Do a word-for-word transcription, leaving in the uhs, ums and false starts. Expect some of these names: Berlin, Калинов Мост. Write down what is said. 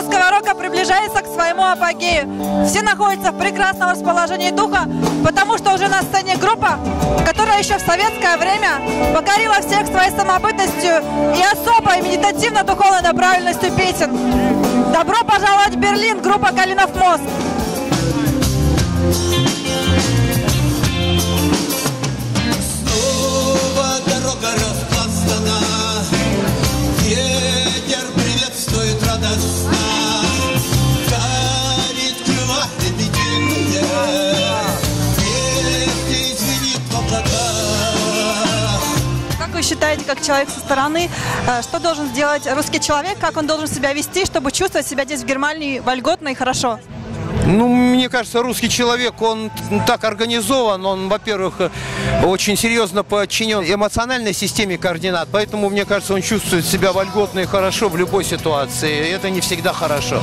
Культура сковородка приближается к своему апогею. Все находятся в прекрасном расположении духа, потому что уже на сцене группа, которая еще в советское время покорила всех своей самобытностью и особой медитативно-духовной направленностью песен. Добро пожаловать в Берлин, группа «Калинов Мост». Вы считаете, как человек со стороны, что должен сделать русский человек, как он должен себя вести, чтобы чувствовать себя здесь в Германии вольготно и хорошо? Ну, мне кажется, русский человек, он так организован, он, во-первых, очень серьезно подчинен эмоциональной системе координат, поэтому, мне кажется, он чувствует себя вольготно и хорошо в любой ситуации, и это не всегда хорошо.